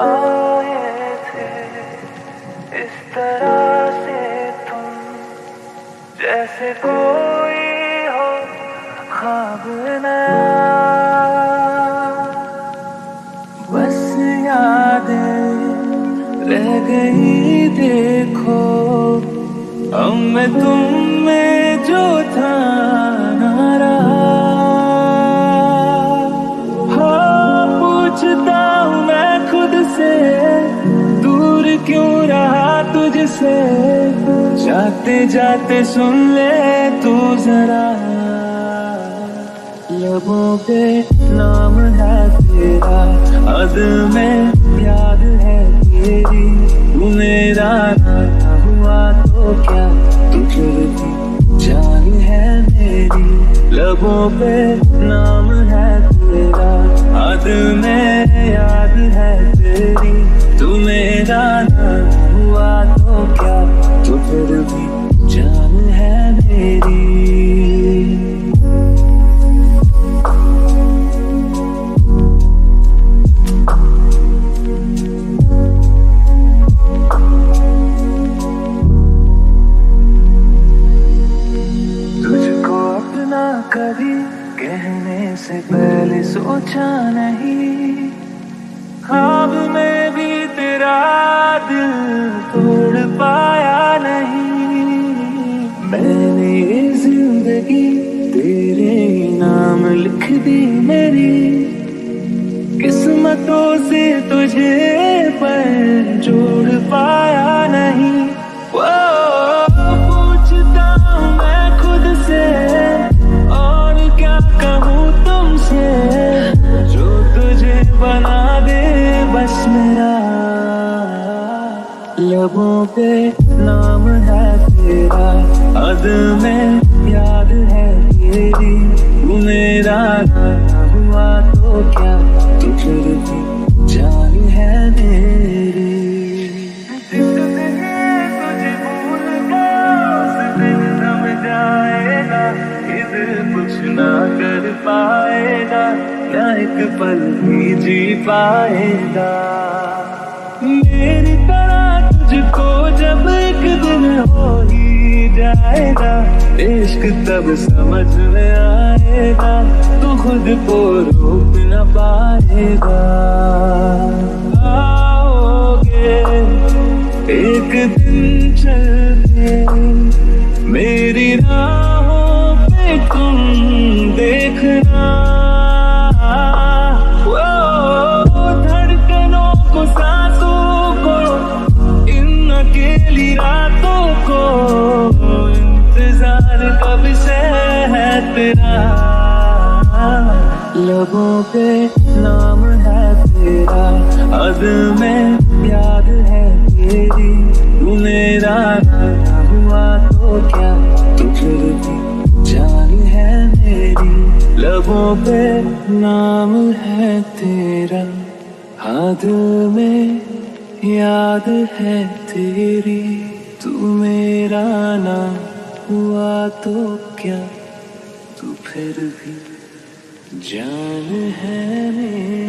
आए थे इस तरह से तुम, जैसे कोई हो ख्वाब ना। बस यादें रह गई, देखो अब मैं तुम में जो था ना रहा। पूछता हूँ मैं खुद से, दूर क्यों रहा तुझसे? जाते जाते सुन ले तू जरा, लबों पे नाम है तेरा, अद में याद है तेरी। तू मेरा ना हुआ तो क्या, तू चलती जान है मेरी। लबों पे नाम है तेरा, याद में याद है तेरी। तू मेरा ना हुआ तो क्या, तू फिर भी जान है मेरी। तुझको अपना कभी कहने से पहले सोचा नहीं, ख्वाब में भी तेरा दिल तोड़ पाया नहीं। मैंने ये जिंदगी तेरे नाम लिख दी मेरी, किस्मतों से तुझे पर जोड़ पाया नहीं। पूछता हूँ मैं खुद से, कहूँ तुमसे, जो तुझे बना दे बस मेरा। लबों पे नाम है तेरा, अद में याद है तेरी। तू मेरा ना हुआ तो क्या, तू चलती जान है मेरी। ना कर पाएगा, ना एक पल भी जी पाएगा। मेरी तरह तुझको जब एक दिन हो ही जाएगा, इश्क तब समझ में आएगा, तू खुद को रोक न पाएगा। आओगे एक दिन चलते मेरी राहों पे तुम, देखना वो धड़कनों को, सांसों को, इन अकेली रातों को। इंतजार कब से है तेरा, लबों पे नाम है तेरा, अद में याद है तेरी। तू मेरा ना हुआ तो क्या, तू फिर जान है मेरी। लबों पे नाम है तेरा, हाथ में याद है तेरी। तू मेरा ना हुआ तो क्या, तू फिर भी जान है मेरी।